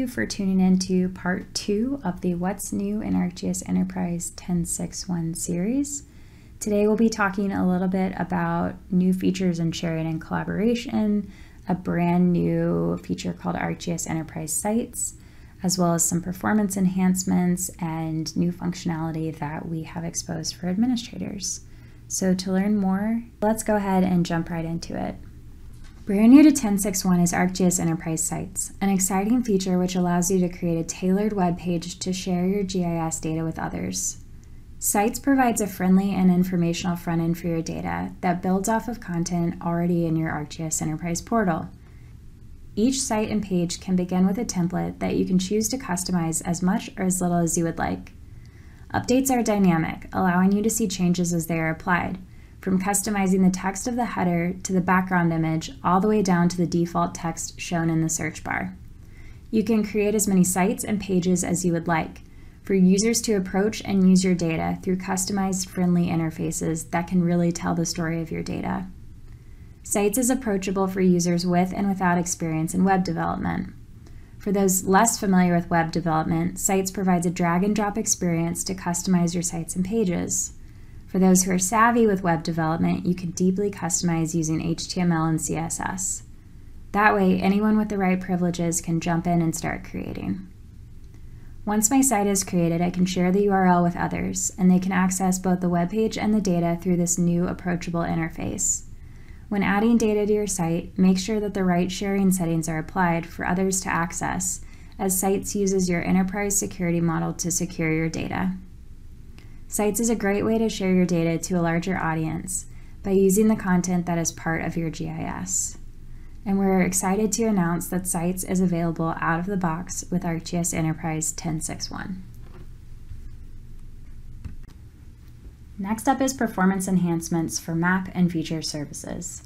you for tuning in to part 2 of the What's New in ArcGIS Enterprise 10.6.1 series. Today we'll be talking a little bit about new features in sharing and collaboration, a brand new feature called ArcGIS Enterprise Sites, as well as some performance enhancements and new functionality that we have exposed for administrators. So to learn more, let's go ahead and jump right into it. Brand new to 10.6.1 is ArcGIS Enterprise Sites, an exciting feature which allows you to create a tailored web page to share your GIS data with others. Sites provides a friendly and informational front end for your data that builds off of content already in your ArcGIS Enterprise portal. Each site and page can begin with a template that you can choose to customize as much or as little as you would like. Updates are dynamic, allowing you to see changes as they are applied, from customizing the text of the header to the background image, all the way down to the default text shown in the search bar. You can create as many sites and pages as you would like, for users to approach and use your data through customized friendly interfaces that can really tell the story of your data. Sites is approachable for users with and without experience in web development. For those less familiar with web development, Sites provides a drag and drop experience to customize your sites and pages. For those who are savvy with web development, you can deeply customize using HTML and CSS. That way, anyone with the right privileges can jump in and start creating. Once my site is created, I can share the URL with others, and they can access both the web page and the data through this new approachable interface. When adding data to your site, make sure that the right sharing settings are applied for others to access, as Sites uses your enterprise security model to secure your data. Sites is a great way to share your data to a larger audience by using the content that is part of your GIS. And we're excited to announce that Sites is available out of the box with ArcGIS Enterprise 10.6.1. Next up is performance enhancements for map and feature services.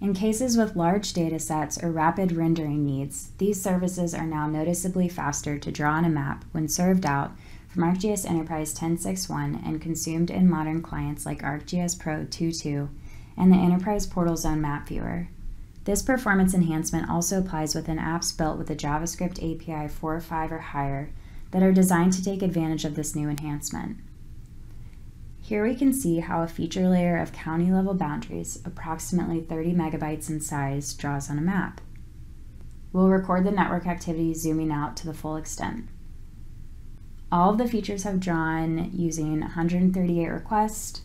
In cases with large data sets or rapid rendering needs, these services are now noticeably faster to draw on a map when served out from ArcGIS Enterprise 10.6.1 and consumed in modern clients like ArcGIS Pro 2.2 and the Enterprise Portal Zone Map Viewer. This performance enhancement also applies within apps built with the JavaScript API 4.5 or higher that are designed to take advantage of this new enhancement. Here we can see how a feature layer of county level boundaries, approximately 30 megabytes in size, draws on a map. We'll record the network activity zooming out to the full extent. All of the features have drawn using 138 requests,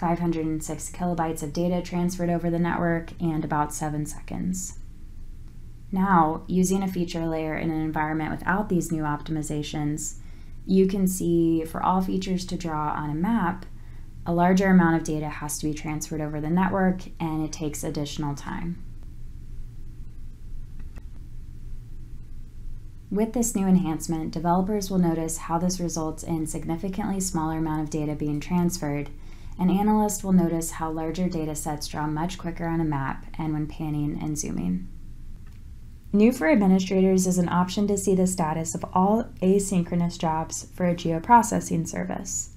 506 kilobytes of data transferred over the network, and about 7 seconds. Now, using a feature layer in an environment without these new optimizations, you can see for all features to draw on a map, a larger amount of data has to be transferred over the network, and it takes additional time. With this new enhancement, developers will notice how this results in significantly smaller amount of data being transferred, and analysts will notice how larger data sets draw much quicker on a map and when panning and zooming. New for administrators is an option to see the status of all asynchronous jobs for a geoprocessing service.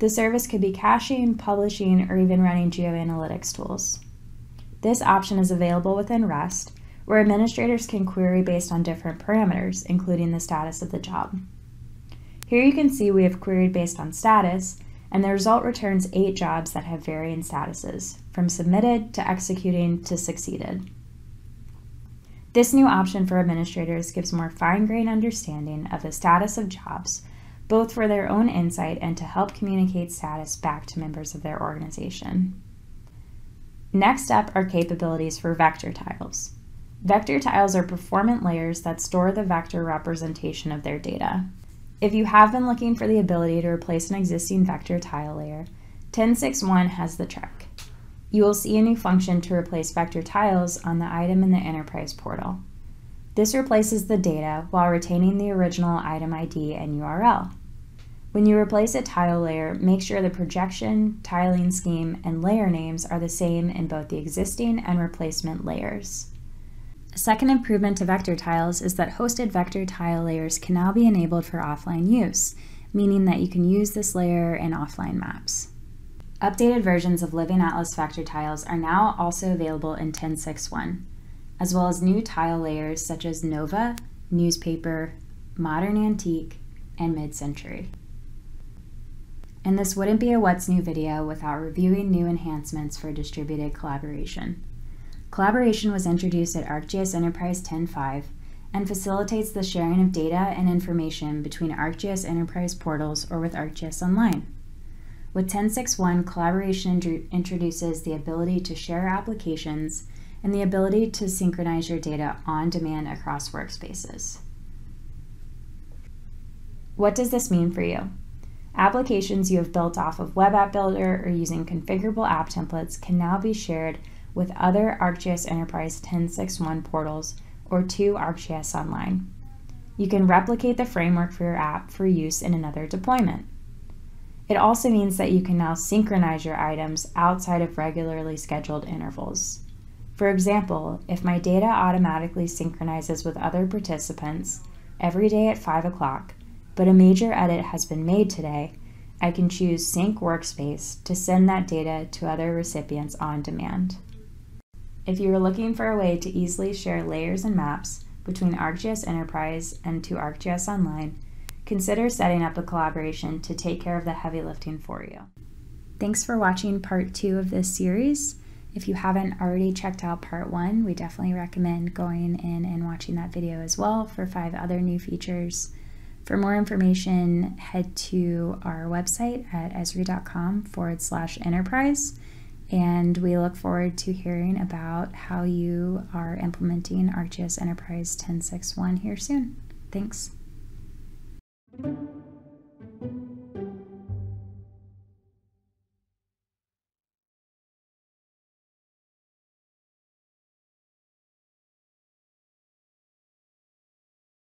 The service could be caching, publishing, or even running geoanalytics tools. This option is available within REST, where administrators can query based on different parameters, including the status of the job. Here you can see we have queried based on status, and the result returns 8 jobs that have varying statuses, from submitted to executing to succeeded. This new option for administrators gives more fine-grained understanding of the status of jobs, both for their own insight and to help communicate status back to members of their organization. Next up are capabilities for vector tiles. Vector tiles are performant layers that store the vector representation of their data. If you have been looking for the ability to replace an existing vector tile layer, 10.6.1 has the trick. You will see a new function to replace vector tiles on the item in the Enterprise portal. This replaces the data while retaining the original item ID and URL. When you replace a tile layer, make sure the projection, tiling scheme, and layer names are the same in both the existing and replacement layers. A second improvement to vector tiles is that hosted vector tile layers can now be enabled for offline use, meaning that you can use this layer in offline maps. Updated versions of Living Atlas vector tiles are now also available in 10.6.1, as well as new tile layers such as Nova, Newspaper, Modern Antique, and Mid-Century. And this wouldn't be a What's New video without reviewing new enhancements for distributed collaboration. Collaboration was introduced at ArcGIS Enterprise 10.5 and facilitates the sharing of data and information between ArcGIS Enterprise portals or with ArcGIS Online. With 10.6.1, collaboration introduces the ability to share applications and the ability to synchronize your data on demand across workspaces. What does this mean for you? Applications you have built off of Web App Builder or using configurable app templates can now be shared with other ArcGIS Enterprise 10.6.1 portals or to ArcGIS Online. You can replicate the framework for your app for use in another deployment. It also means that you can now synchronize your items outside of regularly scheduled intervals. For example, if my data automatically synchronizes with other participants every day at 5 o'clock, but a major edit has been made today, I can choose Sync Workspace to send that data to other recipients on demand. If you are looking for a way to easily share layers and maps between ArcGIS Enterprise and to ArcGIS Online, consider setting up a collaboration to take care of the heavy lifting for you. Thanks for watching part 2 of this series. If you haven't already checked out part 1, we definitely recommend going in and watching that video as well for 5 other new features. For more information, head to our website at esri.com/enterprise. And we look forward to hearing about how you are implementing ArcGIS Enterprise 10.6.1 here soon. Thanks.